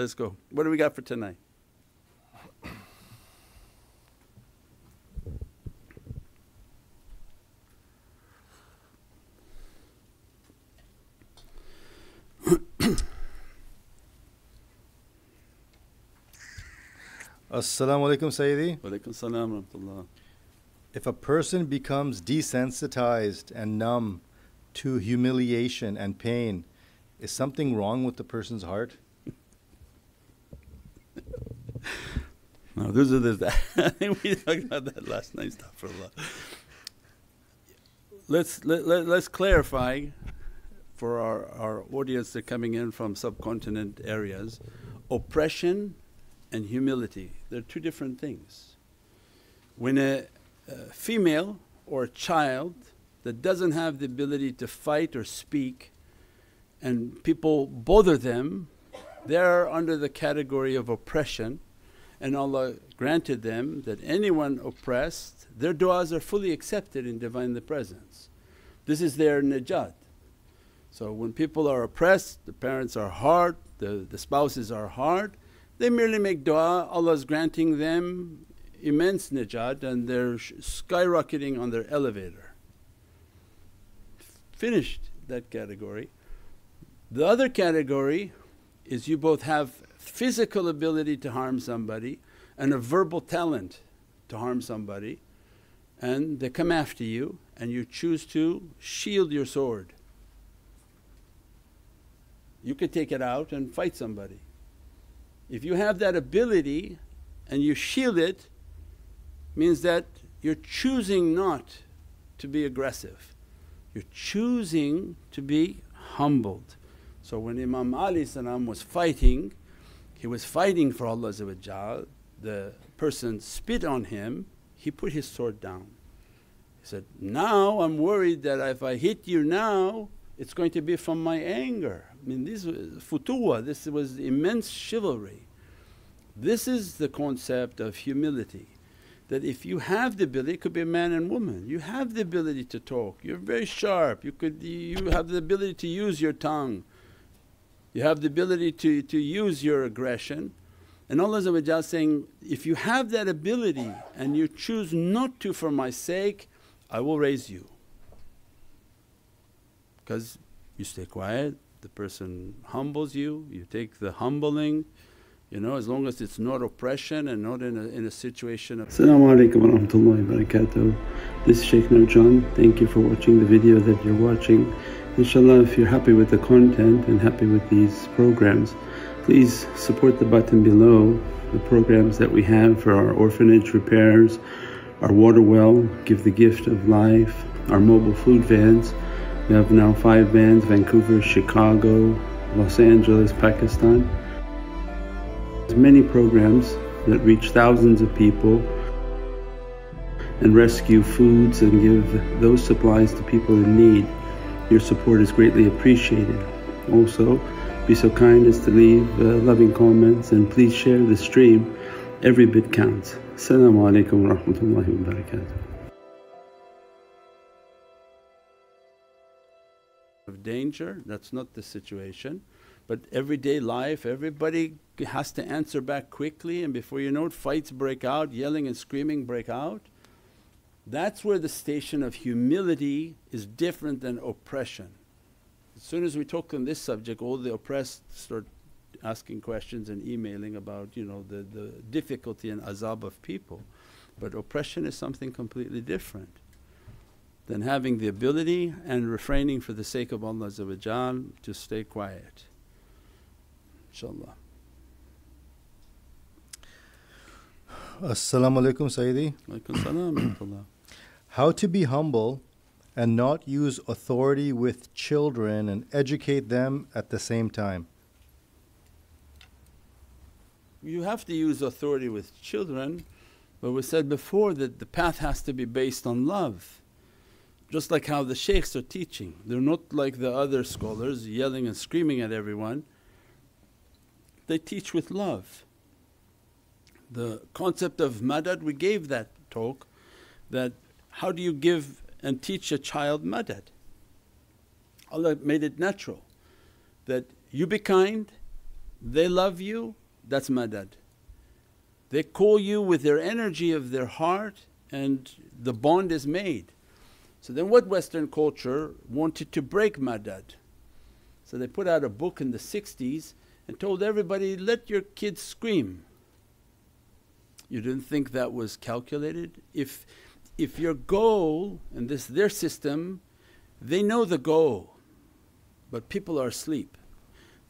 Let's go. What do we got for tonight? Assalamu alaikum, Sayyidi. Walaikum salam wa rahmatullah. If a person becomes desensitized and numb to humiliation and pain, is something wrong with the person's heart? No, those are the. I think we talked about that last night. Astaghfirullah. Let's clarify for our audience that are coming in from subcontinent areas. Oppression and humility, they're two different things. When a female or a child that doesn't have the ability to fight or speak and people bother them, they're under the category of oppression, and Allah granted them that anyone oppressed, their du'as are fully accepted in Divinely Presence. This is their najat. So when people are oppressed, the parents are hard, the spouses are hard, they merely make du'a, Allah is granting them immense najat and they're skyrocketing on their elevator. Finished that category. The other category is you both have physical ability to harm somebody and a verbal talent to harm somebody, and they come after you and you choose to shield your sword. You could take it out and fight somebody. If you have that ability and you shield it, means that you're choosing not to be aggressive. You're choosing to be humbled. So when Imam Ali was fighting, he was fighting for Allah. The person spit on him, he put his sword down. He said, now I'm worried that if I hit you now, it's going to be from my anger. I mean, this was futuwa, this was immense chivalry. This is the concept of humility, that if you have the ability, it could be a man and woman, you have the ability to talk, you're very sharp, you have the ability to use your tongue, you have the ability to use your aggression. And Allah is saying, if you have that ability and you choose not to for my sake, I will raise you. Because you stay quiet, the person humbles you, you take the humbling, you know, as long as it's not oppression and not in a situation of… As-salamu alaykum wa rahmatullahi wa barakatuh. This is Shaykh Nurjan. Thank you for watching the video that you're watching. Inshallah, if you're happy with the content and happy with these programs, please support the button below, the programs that we have for our orphanage repairs, our water well, Give the Gift of Life, our mobile food vans. We have now 5 vans: Vancouver, Chicago, Los Angeles, Pakistan. There's many programs that reach thousands of people and rescue foods and give those supplies to people in need. Your support is greatly appreciated. Also, be so kind as to leave loving comments, and please share the stream. Every bit counts. As-salamu alaykum wa rahmatullahi wa barakatuh. Of danger, that's not the situation, but everyday life, everybody has to answer back quickly, and before you know it, fights break out, yelling and screaming break out. That's where the station of humility is different than oppression. As soon as we talk on this subject, all the oppressed start asking questions and emailing about, you know, the difficulty and azab of people. But oppression is something completely different than having the ability and refraining for the sake of Allah to stay quiet, inshaAllah. As-salamu alaykum, Sayyidi. Alaykum salam. How to be humble and not use authority with children and educate them at the same time? You have to use authority with children, but we said before that the path has to be based on love. Just like how the shaykhs are teaching, they're not like the other scholars yelling and screaming at everyone. They teach with love. The concept of madad, we gave that talk, that how do you give and teach a child madad? Allah made it natural that you be kind, They love you, that's madad. They call you with their energy of their heart and the bond is made. So then what Western culture wanted to break madad. So they put out a book in the 60s and told everybody, let your kids scream. You didn't think that was calculated? If your goal, and this their system, they know the goal, but people are asleep.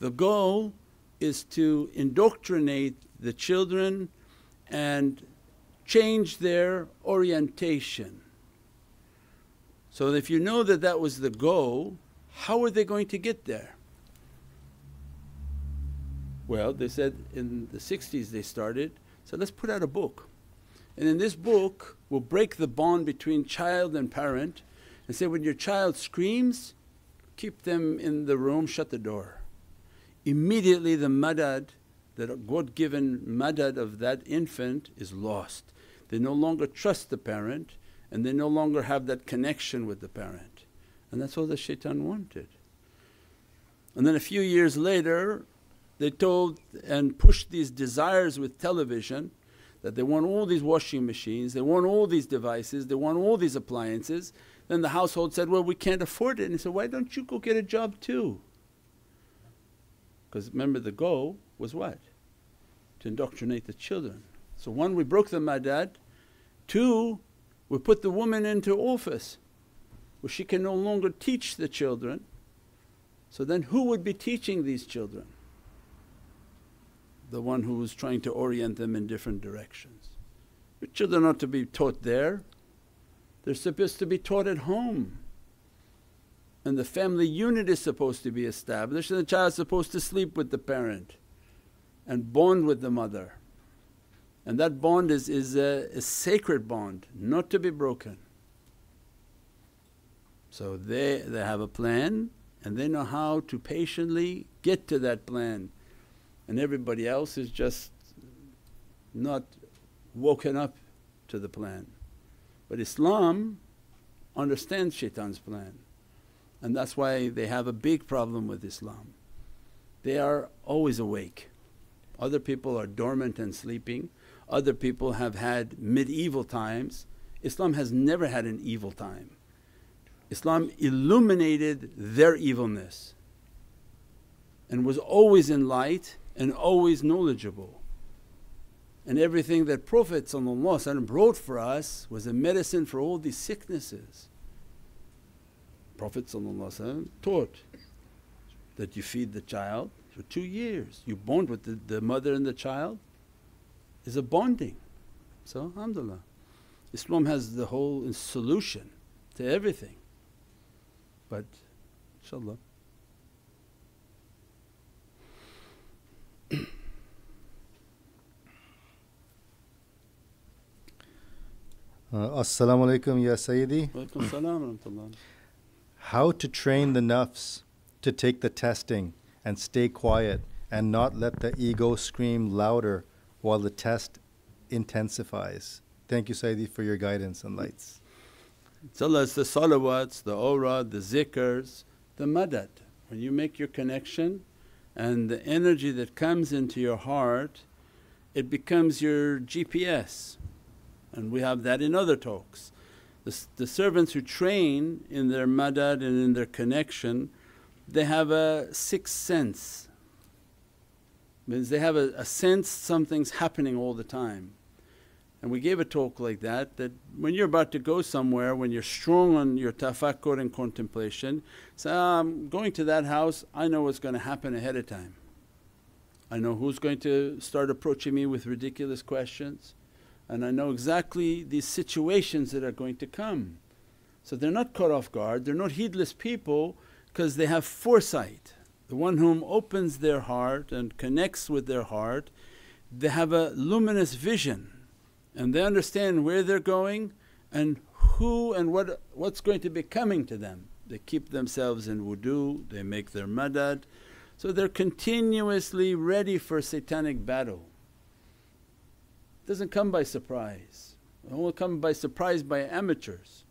The goal is to indoctrinate the children and change their orientation. So if you know that that was the goal, how are they going to get there? Well, they said in the 60s they started, so let's put out a book. And in this book we'll break the bond between child and parent and say, when your child screams, keep them in the room, shut the door. Immediately the madad, that God-given madad of that infant is lost. They no longer trust the parent and they no longer have that connection with the parent. And that's all the shaitan wanted. And then a few years later they told and pushed these desires with television, that they want all these washing machines, they want all these devices, they want all these appliances. Then the household said, well, we can't afford it. And he said, why don't you go get a job too? Because remember the goal was what? To indoctrinate the children. So one, we broke the madad. Two, we put the woman into office where she can no longer teach the children. So then who would be teaching these children? The one who was trying to orient them in different directions. The children are not to be taught there, they're supposed to be taught at home. And the family unit is supposed to be established and the child is supposed to sleep with the parent and bond with the mother. And that bond is a sacred bond, not to be broken. So they have a plan and they know how to patiently get to that plan, and everybody else is just not woken up to the plan. But Islam understands shaitan's plan, and that's why they have a big problem with Islam. They are always awake. Other people are dormant and sleeping, other people have had medieval times. Islam has never had an evil time. Islam illuminated their evilness and was always in light and always knowledgeable. And everything that Prophet ﷺ brought for us was a medicine for all these sicknesses. Prophet ﷺ taught that you feed the child for 2 years, you bond with the mother and the child is a bonding. So alhamdulillah, Islam has the whole solution to everything, but inshaAllah. As-salamu alaykum ya Sayyidi. Wa alaykum as-salam wa rahmatullah. How to train the nafs to take the testing and stay quiet and not let the ego scream louder while the test intensifies? Thank you Sayyidi for your guidance and lights. Inshallah, it's the salawats, the awrad, the zikrs, the madad. When you make your connection and the energy that comes into your heart, it becomes your GPS, and we have that in other talks. The servants who train in their madad and in their connection, they have a sixth sense, means they have a sense something's happening all the time. And we gave a talk like that, that when you're about to go somewhere, when you're strong on your tafakkur and contemplation, say, I'm going to that house, I know what's going to happen ahead of time. I know who's going to start approaching me with ridiculous questions, and I know exactly these situations that are going to come. So they're not caught off guard, they're not heedless people, because they have foresight. The one whom opens their heart and connects with their heart, they have a luminous vision and they understand where they're going and who and what's going to be coming to them. They keep themselves in wudu, they make their madad, so they're continuously ready for satanic battle. It doesn't come by surprise, it won't come by surprise by amateurs.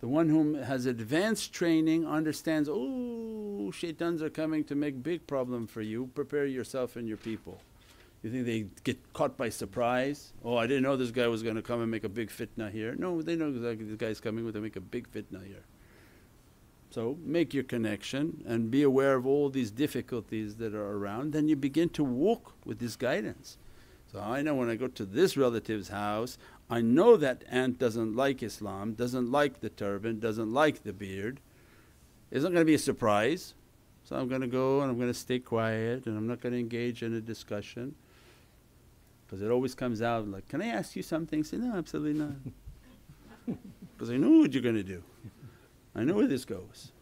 The one whom has advanced training understands, oh, shaitans are coming to make big problem for you, prepare yourself and your people. You think they get caught by surprise? Oh, I didn't know this guy was going to come and make a big fitna here. No, they know exactly this guy's coming to make a big fitna here. So make your connection and be aware of all these difficulties that are around, then you begin to walk with this guidance. So I know when I go to this relative's house, I know that aunt doesn't like Islam, doesn't like the turban, doesn't like the beard. It's not going to be a surprise. So I'm going to go and I'm going to stay quiet and I'm not going to engage in a discussion. Because it always comes out like, can I ask you something? Say, no, absolutely not. Because I know what you're going to do. I know where this goes.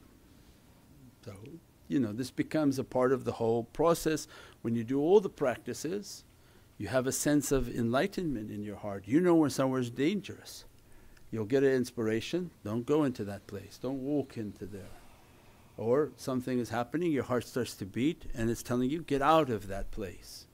So, you know, this becomes a part of the whole process. When you do all the practices, you have a sense of enlightenment in your heart. You know when somewhere's dangerous. You'll get an inspiration, don't go into that place, don't walk into there. Or something is happening, your heart starts to beat and it's telling you, get out of that place.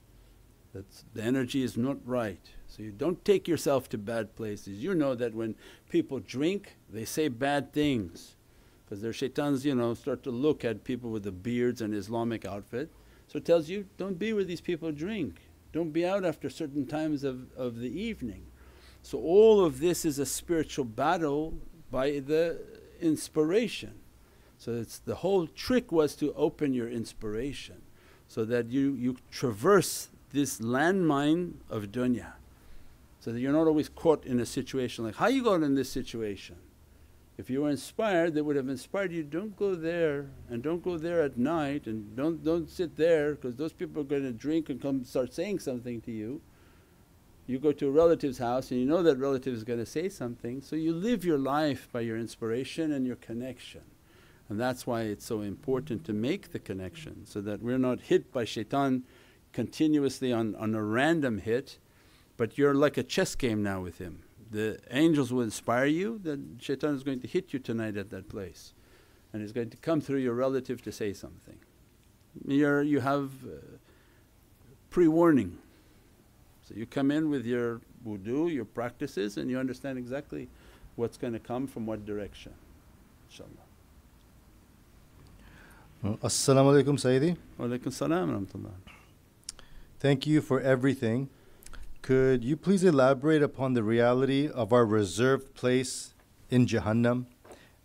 That's, the energy is not right. So you don't take yourself to bad places. You know that when people drink, they say bad things. Because their shaitans, you know, start to look at people with the beards and Islamic outfit. So it tells you, don't be where these people drink. Don't be out after certain times of the evening. So all of this is a spiritual battle by the inspiration. So it's the whole trick was to open your inspiration so that you traverse this landmine of dunya, so that you're not always caught in a situation like, how you got in this situation? If you were inspired, they would have inspired you, don't go there and don't go there at night and don't sit there because those people are going to drink and come start saying something to you. You go to a relative's house and you know that relative is going to say something, so you live your life by your inspiration and your connection. And that's why it's so important to make the connection so that we're not hit by shaitan continuously on a random hit, but you're like a chess game now with him. The angels will inspire you that shaitan is going to hit you tonight at that place and it's going to come through your relative to say something. You have pre-warning. So you come in with your wudu, your practices and you understand exactly what's going to come from what direction, inshaAllah. As-salamu alaykum Sayyidi. Wa alaykum salam wa rahmatullah. Thank you for everything. Could you please elaborate upon the reality of our reserved place in Jahannam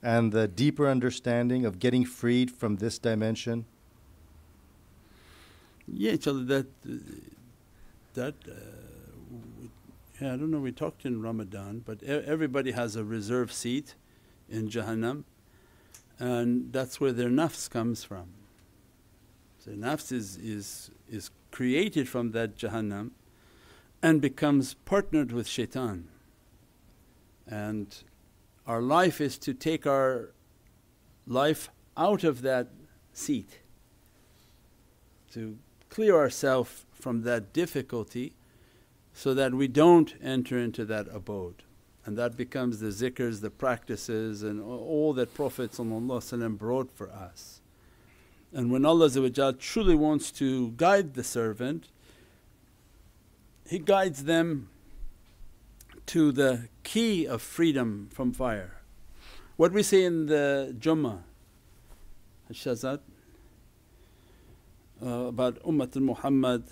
and the deeper understanding of getting freed from this dimension? Yeah, inshaAllah, yeah, I don't know, we talked in Ramadan, but everybody has a reserved seat in Jahannam and that's where their nafs comes from. So nafs is created from that Jahannam and becomes partnered with shaitan. And our life is to take our life out of that seat, to clear ourselves from that difficulty so that we don't enter into that abode. And that becomes the zikrs, the practices and all that Prophet ﷺ brought for us. And when Allah truly wants to guide the servant, He guides them to the key of freedom from fire. What we say in the Jummah al Shahzad about Ummatul Muhammad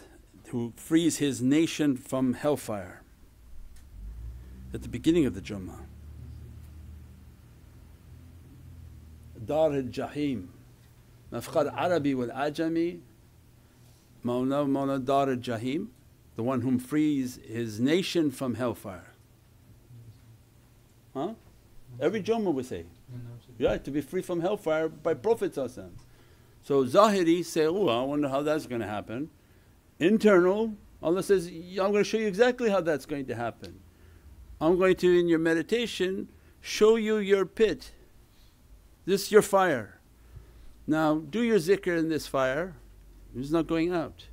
who frees his nation from hellfire at the beginning of the Jummah. Dar al Jaheem, Nafqar Arabi wal Ajami, Mawlana Dar al Jaheem, the one whom frees his nation from hellfire. Huh? Every Jummah we say, yeah, to be free from hellfire by Prophet. So Zahiri say, oh, I wonder how that's going to happen. Internal, Allah says, I'm going to show you exactly how that's going to happen. I'm going to, in your meditation, show you your pit. This is your fire. Now do your zikr in this fire, it's not going out.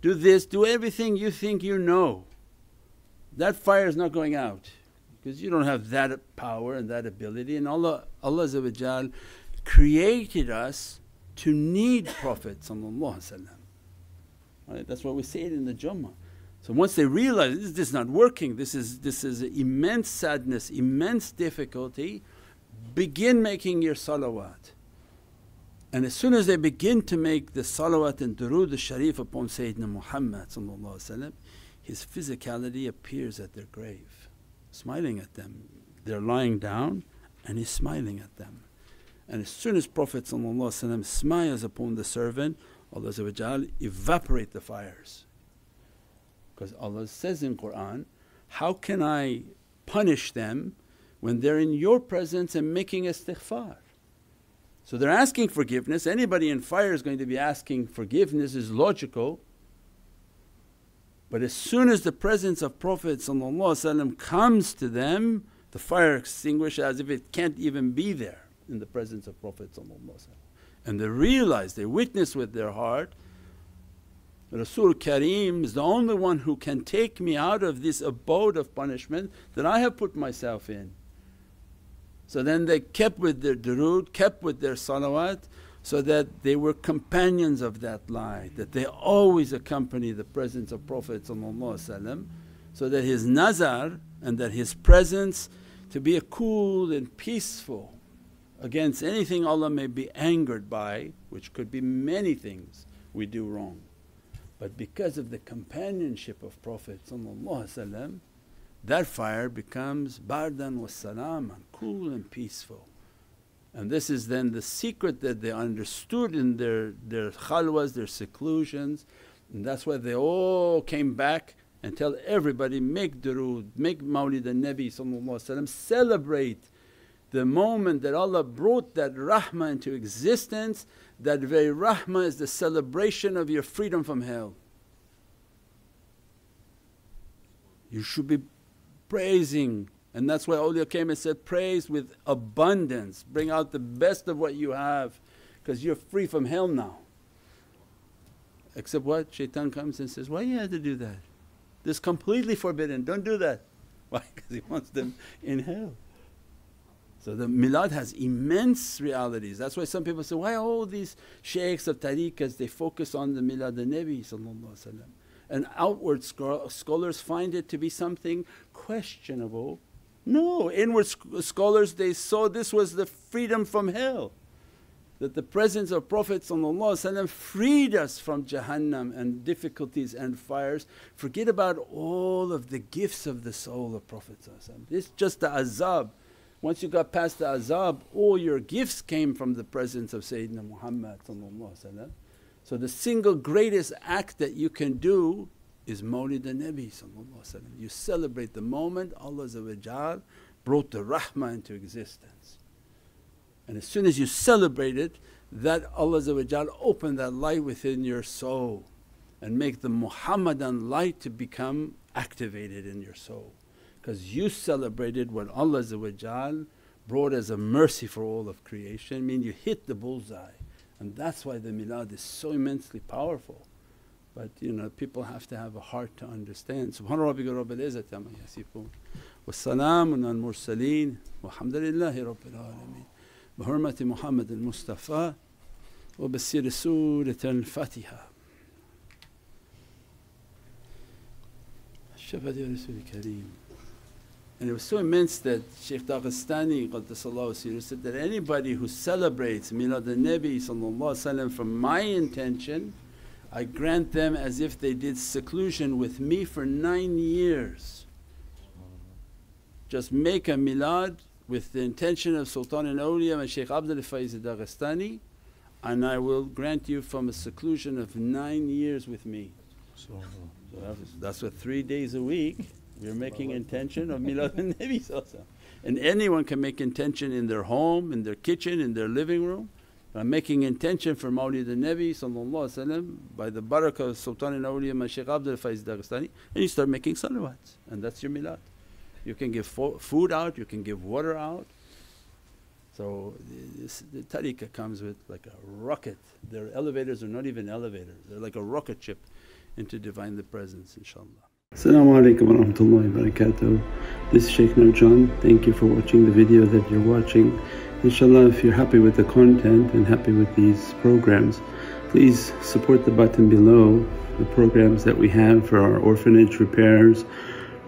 Do this, do everything you think you know. That fire is not going out because you don't have that power and that ability. And Allah created us to need Prophet ﷺ. Right? That's why we say it in the Jummah. So once they realize this is not working, this is an immense sadness, immense difficulty, begin making your salawat. And as soon as they begin to make the salawat and durood al-sharif upon Sayyidina Muhammad, his physicality appears at their grave, smiling at them. They're lying down and he's smiling at them. And as soon as Prophet smiles upon the servant, Allah evaporate the fires. Because Allah says in Qur'an, how can I punish them when they're in your presence and making istighfar? So they're asking forgiveness, anybody in fire is going to be asking forgiveness, is logical. But as soon as the presence of Prophet comes to them, the fire extinguishes as if it can't even be there in the presence of Prophet. And they realize, they witness with their heart, Rasul Kareem is the only one who can take me out of this abode of punishment that I have put myself in. So then they kept with their durood, kept with their salawat, so that they were companions of that light, that they always accompany the presence of Prophet so that his nazar and that his presence to be a cool and peaceful against anything Allah may be angered by, which could be many things we do wrong. But because of the companionship of Prophet that fire becomes bardan wa salam, cool and peaceful. And this is then the secret that they understood in their khalwahs, their seclusions, and that's why they all came back and tell everybody, make durood, make Mawlid an Nabi, celebrate the moment that Allah brought that rahmah into existence. That very rahmah is the celebration of your freedom from hell. You should be praising, and that's why awliya came and said, praise with abundance, bring out the best of what you have, because you're free from hell now. Except what? Shaitan comes and says, why you had to do that? This is completely forbidden, don't do that. Why? Because he wants them in hell. So the milad has immense realities. That's why some people say, why all these shaykhs of tariqahs, they focus on the milad an Nabi. And outward scholars find it to be something questionable. No, inward scholars, they saw this was the freedom from hell, that the presence of Prophet freed us from Jahannam and difficulties and fires. Forget about all of the gifts of the soul of Prophet. This is just the azab. Once you got past the azab, all your gifts came from the presence of Sayyidina Muhammad. So the single greatest act that you can do is Mawlid an Nabi. You celebrate the moment Allah brought the rahmah into existence. And as soon as you celebrate it, that Allah open that light within your soul and make the Muhammadan light to become activated in your soul. Because you celebrated what Allah brought as a mercy for all of creation, I mean you hit the bullseye. And that's why the milad is so immensely powerful. But you know, people have to have a heart to understand. Subhana rabbika rabbil izzati amma yasifoon, wa salaamun al mursaleen, walhamdulillahi rabbil alameen. Bi hurmati Muhammad al Mustafa, wa bi siri Surat al-Fatiha. Shafaati Rasul Kareem. And it was so immense that Shaykh Daghestani qaddasallahu sirruh said that anybody who celebrates Milad an Nabi from my intention, I grant them as if they did seclusion with me for 9 years. Just make a milad with the intention of Sultanul Awliya and Shaykh Abdul Faiz al-Daghestani, and I will grant you from a seclusion of 9 years with me. So that's what 3 days a week. We're making intention of Milad an Nabi, and anyone can make intention in their home, in their kitchen, in their living room. I'm making intention for Mawlid an Nabi by the barakah of Sultanul Awliya and Shaykh Abdul Faiz al-Daghestani, and you start making salawats, and that's your milad. You can give food out, you can give water out. So the tariqah comes with like a rocket. Their elevators are not even elevators, they're like a rocket ship into Divine the Presence, inshaAllah. As-salamu alaykum wa rahmatullahi wa barakatuh. This is Shaykh Nurjan. Thank you for watching the video that you're watching. Inshallah, if you're happy with the content and happy with these programs, please support the button below, the programs that we have for our orphanage repairs,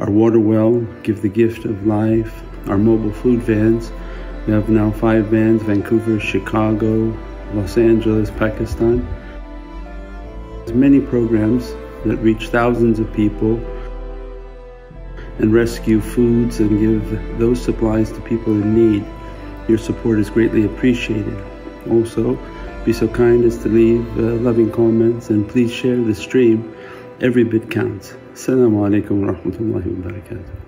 our water well, Give the Gift of Life, our mobile food vans, We have now 5 bands: Vancouver, Chicago, Los Angeles, Pakistan. There's many programs that reach thousands of people and rescue foods and give those supplies to people in need. Your support is greatly appreciated. Also, be so kind as to leave loving comments, and please share the stream. Every bit counts. Assalamu alaikum wa rahmatullahi wa barakatuh.